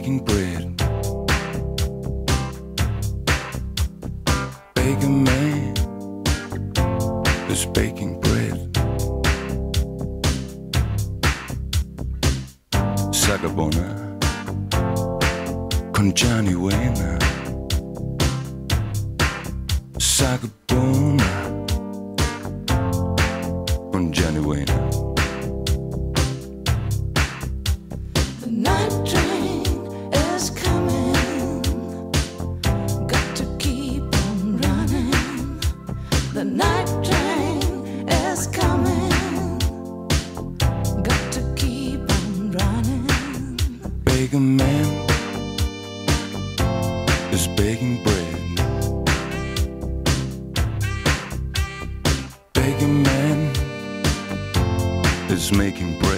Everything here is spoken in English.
baking bread. Baker man is baking bread. Sagabona con Johnny Wayne. Sagabona con Johnny Wayne. The night train is coming, got to keep on running. Baker man is baking bread. Baker man is making bread.